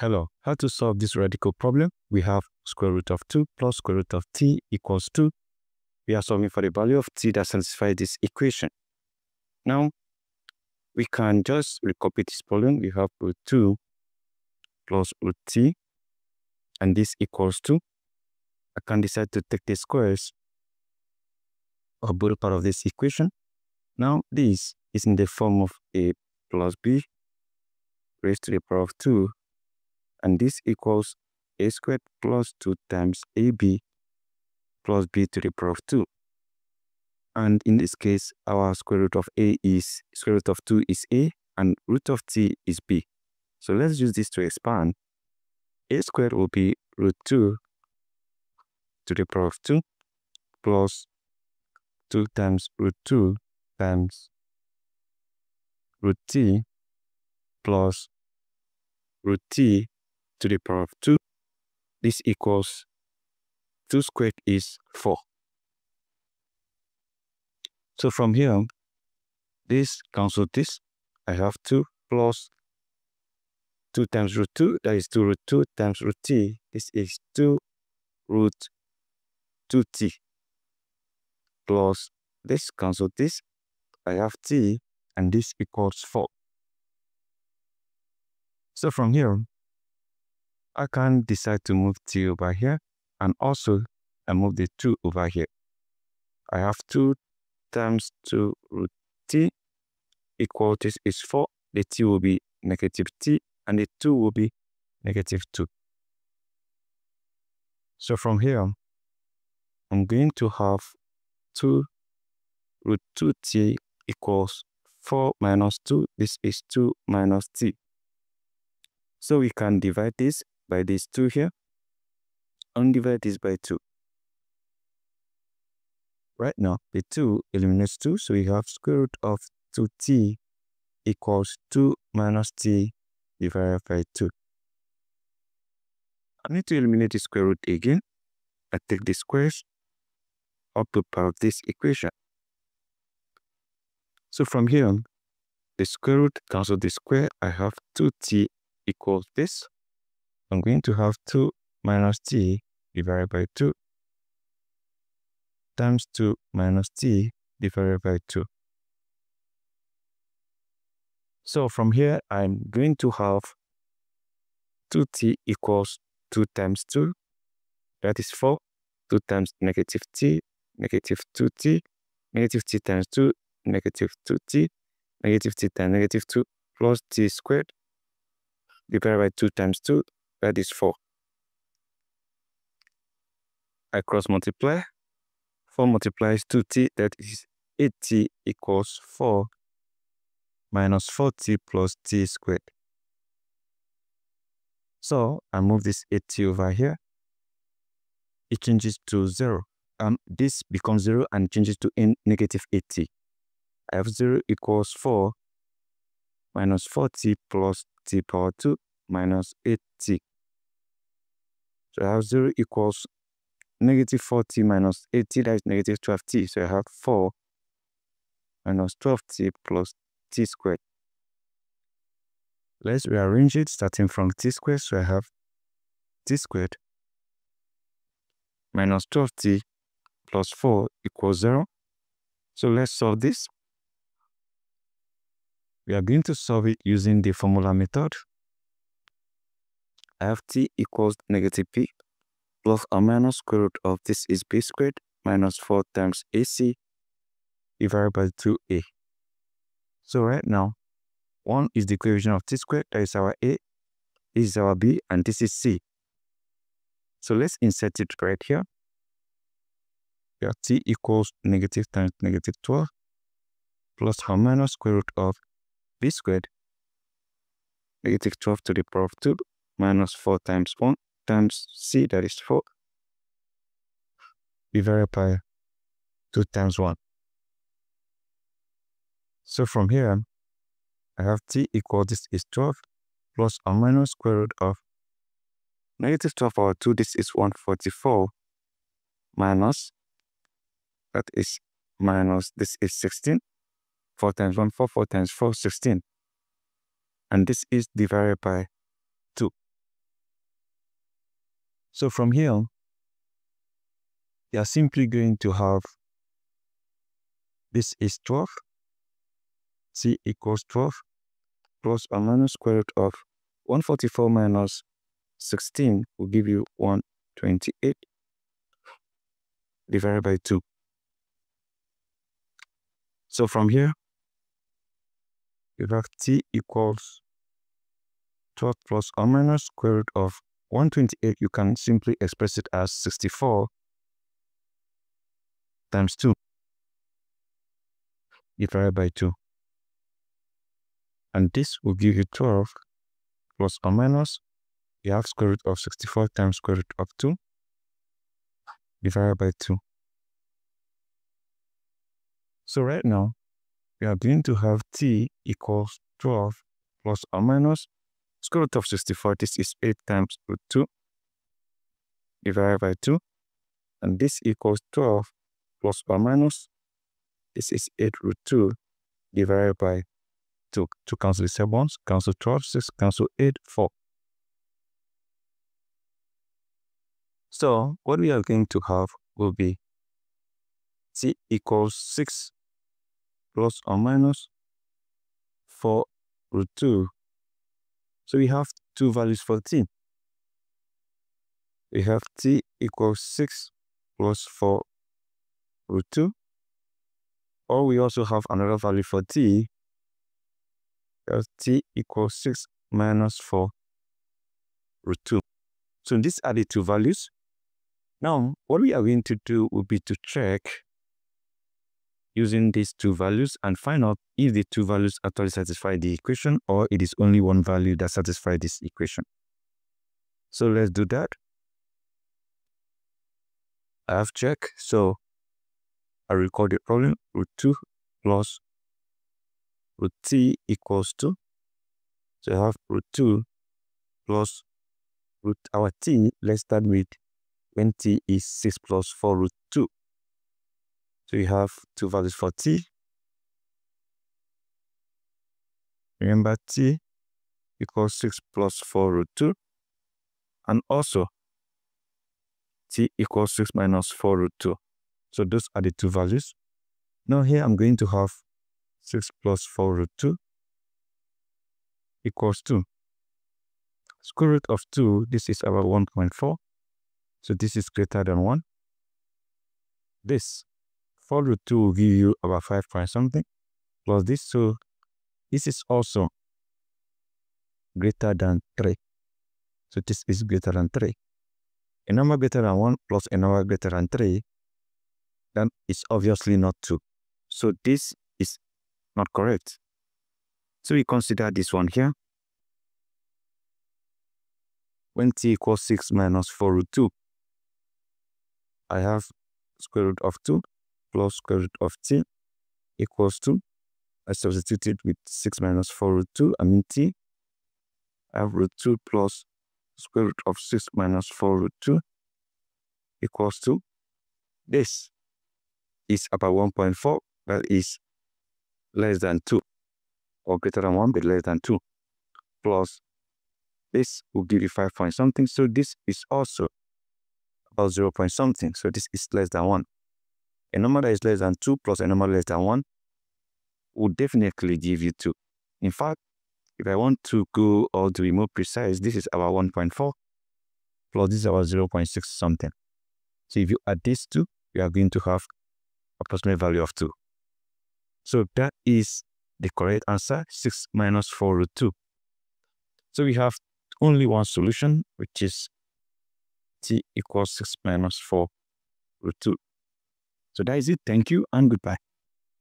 Hello, how to solve this radical problem? We have square root of 2 plus square root of t equals 2. We are solving for the value of t that satisfies this equation. Now, we can just recopy this problem. We have root 2 plus root t, and this equals 2. I can decide to take the squares of both part of this equation. Now, this is in the form of a plus b raised to the power of 2. And this equals a squared plus 2 times ab plus b to the power of 2. And in this case, our square root of square root of 2 is a, and root of t is b. So let's use this to expand. A squared will be root 2 to the power of 2 plus 2 times root 2 times root t plus root t to the power of 2. This equals 2 squared is 4. So from here, this cancels this. I have 2 plus 2 times root 2, that is 2 root 2 times root t. This is 2 root 2t plus this cancels this. I have t, and this equals 4. So from here, I can decide to move t over here, and also I move the 2 over here. I have 2 times 2 root t equal to this is 4. The t will be negative t, and the 2 will be negative 2. So from here, I'm going to have 2 root 2t equals 4 minus 2. This is 2 minus t. So we can divide this by these 2 here, and divide this by 2. Right now, the 2 eliminates 2, so we have square root of 2t equals 2 minus t divided by 2. I need to eliminate the square root again. I take the squares up to part of this equation. So from here, the square root cancels the square. I have 2t equals this. I'm going to have 2 minus t divided by 2 times 2 minus t divided by 2. So from here, I'm going to have 2t equals 2 times 2, that is 4, 2 times negative t, negative 2t, negative t times 2, negative 2t, negative t times negative 2 plus t squared divided by 2 times 2, that is 4. I cross multiply. 4 multiplies 2t, that is 8t equals 4 minus 4t plus t squared. So I move this 8t over here. It changes to 0. This becomes 0 and changes to negative 8t. I have 0 equals 4 minus 4t plus t power 2 minus 8t. So I have 0 equals negative 4t minus 8t, that is negative 12t. So I have 4 minus 12t plus t squared. Let's rearrange it starting from t squared. So I have t squared minus 12t plus 4 equals 0. So let's solve this. We are going to solve it using the formula method. I have t equals negative p plus or minus square root of this is b squared minus 4 times ac divided by 2a. So right now, 1 is the equation of t squared, that is our a, this is our b, and this is c. So let's insert it right here. We have t equals negative times negative 12 plus or minus square root of b squared negative 12 to the power of 2 minus 4 times 1 times c, that is 4, divided by 2 times 1. So from here, I have t equals this is 12 plus or minus square root of negative 12 over 2, this is 144 minus, that is minus, this is 16. 4 times 1, 4, 4 times 4, 16. And this is divided by 2. So from here on, you are simply going to have this is 12, c equals 12 plus or minus square root of 144 minus 16 will give you 128 divided by 2. So from here, you have t equals 12 plus or minus square root of 128. You can simply express it as 64 times 2 divided by 2. And this will give you 12 plus or minus, you have square root of 64 times square root of 2 divided by 2. So right now, we are going to have t equals 12 plus or minus square root of 64. This is 8 times root 2 divided by 2. And this equals 12 plus or minus, this is 8 root 2 divided by 2. To cancel the 7 ones, cancel 12, 6, cancel 8, 4. So what we are going to have will be t equals 6 plus or minus 4 root 2. So we have two values for t. We have t equals 6 plus 4 root 2. Or we also have another value for t. We have t equals 6 minus 4 root 2. So these are the two values. Now, what we are going to do will be to check using these two values and find out if the two values actually satisfy the equation or it is only one value that satisfies this equation. So let's do that. I have checked, so I record the problem. Root 2 plus root t equals 2. So I have root 2 plus root our t. Let's start with when t is 6 plus 4 root 2. So you have two values for t. Remember, t equals 6 plus 4 root 2. And also, t equals 6 minus 4 root 2. So those are the two values. Now here I'm going to have 6 plus 4 root 2 equals 2. Square root of 2, this is about 1.4. So this is greater than 1. This 4 root 2 will give you about 5 point something plus this. So this is also greater than 3. So this is greater than 3. A number greater than 1 plus a number greater than 3, then it's obviously not 2. So this is not correct. So we consider this one here. When t equals 6 minus 4 root 2, I have square root of 2 plus square root of t equals 2. I substitute it with 6 minus 4 root 2. I mean t. I have root 2 plus square root of 6 minus 4 root 2 equals 2. This is about 1.4. That is less than 2. Or greater than 1, but less than 2. Plus this will give you 5 point something. So this is also about 0 point something. So this is less than 1. A number that is less than 2 plus a number less than 1 will definitely give you 2. In fact, if I want to go or to be more precise, this is about 1.4 plus this is about 0.6 something. So if you add these two, you are going to have approximate value of 2. So that is the correct answer, 6 minus 4 root 2. So we have only one solution, which is t equals 6 minus 4 root 2. So that is it. Thank you and goodbye.